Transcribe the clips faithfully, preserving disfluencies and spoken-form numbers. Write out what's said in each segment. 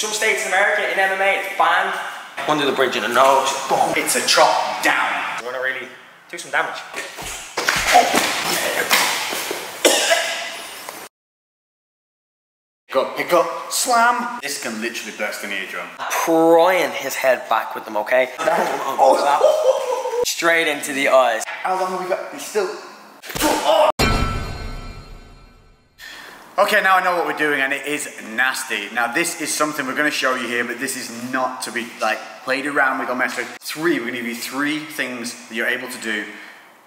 some states in America, in M M A, it's banned. Under the bridge in the nose, boom. It's a chop down. You want to really do some damage. Pick up, pick up, slam. This can literally burst an eardrum. Prying his head back with them, okay? Straight into the eyes. How long have we got? He's still... Oh. Okay, now I know what we're doing, and it is nasty. Now this is something we're gonna show you here, but this is not to be like played around with or messed with. Three, we're gonna give you three things that you're able to do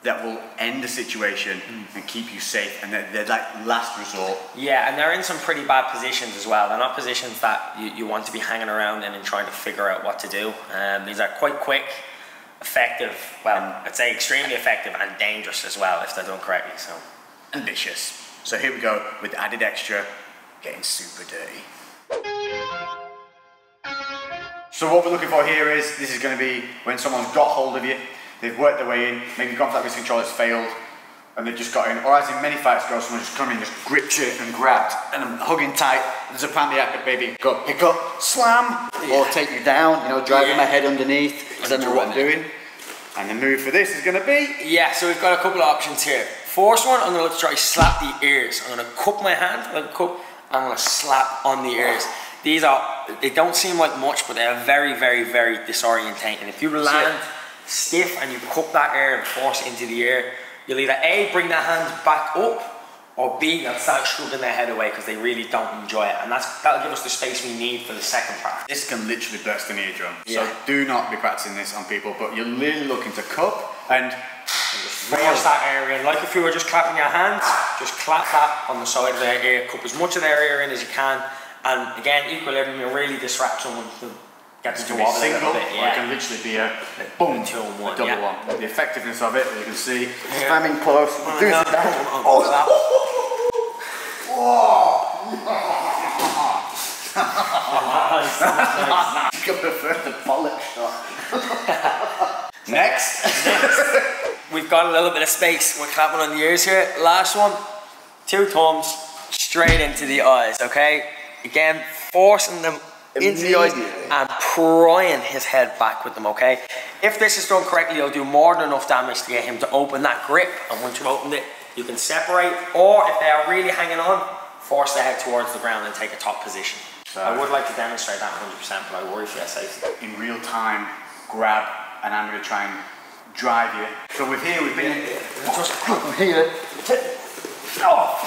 that will end the situation mm. and keep you safe, and they're, they're like last resort. Yeah, and they're in some pretty bad positions as well. They're not positions that you, you want to be hanging around in and trying to figure out what to do. Um, these are quite quick, effective, well, I'd say extremely effective and dangerous as well if they're done correctly, so. And vicious. So here we go with added extra, getting super dirty. So what we're looking for here is, this is gonna be when someone's got hold of you, they've worked their way in, maybe gone for that wrist control, it's failed, and they've just got in, or as in many fights go, someone just come in, just gripped you and grabbed, and I'm hugging tight, there's a panty jacket, baby, go pick up, slam, yeah. or take you down, you know, driving yeah. my head underneath, because I don't know what I'm doing. And the move for this is gonna be? Yeah, so we've got a couple of options here. First one, I'm gonna try to slap the ears. I'm gonna cup my hand, I'm gonna cup, I'm gonna slap on the ears. These are, they don't seem like much, but they're very, very, very disorientating. If you land stiff and you cup that ear and force into the ear, you'll either A, bring that hand back up, or B, they'll start shrugging their head away because they really don't enjoy it. And that's, that'll give us the space we need for the second part. This can literally burst an eardrum. Yeah. So do not be practicing this on people, but you're really looking to cup and force that area, like if you were just clapping your hands, just clap that on the side of their ear, cup as much of their ear in as you can, and again, equilibrium, you really disrupt someone to get to wobble a little bit. Yeah. It can literally be a, a boom, a, one, a double yeah. one. The effectiveness of it, you can see, yeah. slamming close, oh, do no. down. Oh, oh. Nice, nice, nice. Got the first bollock shot. Next. Next. We've got a little bit of space. We're clapping on the ears here. Last one, two thumbs, straight into the eyes, okay? Again, forcing them into the eyes and prying his head back with them, okay? If this is done correctly, you'll do more than enough damage to get him to open that grip. And once you've opened it, you can separate, or if they are really hanging on, force their head towards the ground and take a top position. So I would like to demonstrate that one hundred percent, but I worry for your safety. In real time, grab, and I'm gonna try and drive you. So we've here, we've been yeah. just here. Oh.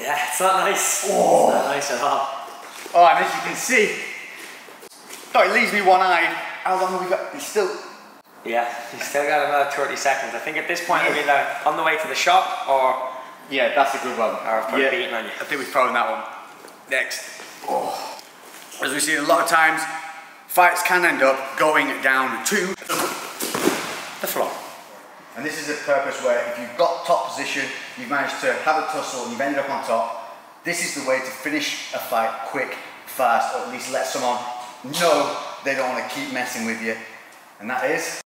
Yeah, it's not nice. Oh. It's not nice at all. Oh, and as you can see, oh, it leaves me one-eyed. How long have we got? He's still. Yeah, he's still got another thirty seconds. I think at this point, yeah. we're either on the way to the shop or. Yeah, that's a good one. Or I've probably yeah. beaten on you. I think we've thrown that one. Next. Oh. As we've seen a lot of times, fights can end up going down to the floor. And this is a purpose where if you've got top position, you've managed to have a tussle and you've ended up on top, this is the way to finish a fight quick, fast, or at least let someone know they don't want to keep messing with you. And that is?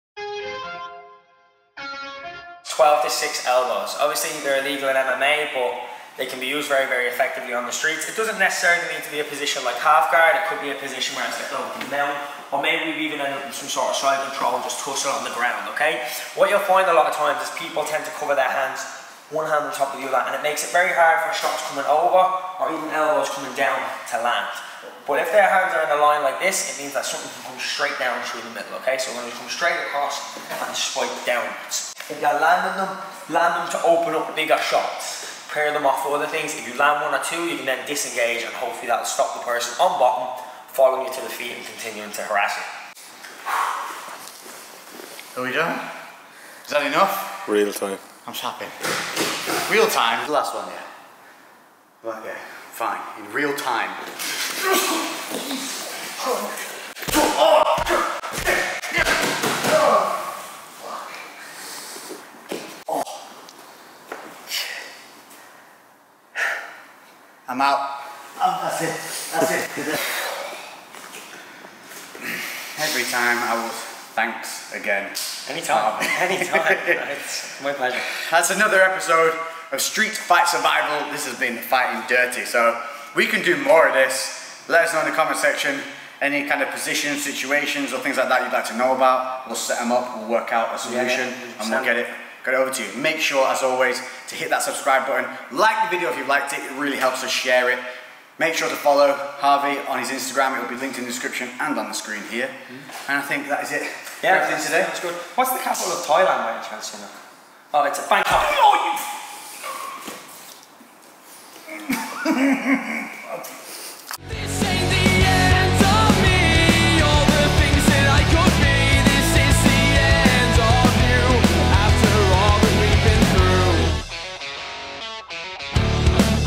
twelve to six elbows. Obviously they're illegal in M M A, but they can be used very, very effectively on the streets. It doesn't necessarily need to be a position like half guard. It could be a position where it's like looking down, or maybe we've even ended up in some sort of side control and just tussle on the ground, okay? What you'll find a lot of times is people tend to cover their hands, one hand on top of the other, and it makes it very hard for shots coming over, or even elbows coming down to land. But if their hands are in a line like this, it means that something can come straight down through the middle, okay? So we're gonna come straight across and spike downwards. If you're landing them, land them to open up bigger shots. Pair them off for other things. If you land one or two, you can then disengage, and hopefully that'll stop the person on bottom following you to the feet and continuing to harass it. Are we done? Is that enough? Real time. I'm happy. Real time. The last one, yeah. Right, yeah. Fine. In real time. I'm out. Oh, that's it. That's it. Every time I was thanks again. Anytime. Anytime. It's my pleasure. That's another episode of Street Fight Survival. This has been Fighting Dirty, so we can do more of this. Let us know in the comment section any kind of positions, situations, or things like that you'd like to know about. We'll set them up, we'll work out a solution, yeah, and we'll get it, get it over to you. Make sure, as always, to hit that subscribe button. Like the video if you liked it, it really helps us share it. Make sure to follow Harvey on his Instagram. It will be linked in the description and on the screen here. Mm. And I think that is it. Yeah, everything that's, today. That's good. What's the capital of Thailand by any chance, you know? Oh, it's a Bangkok. Oh, you...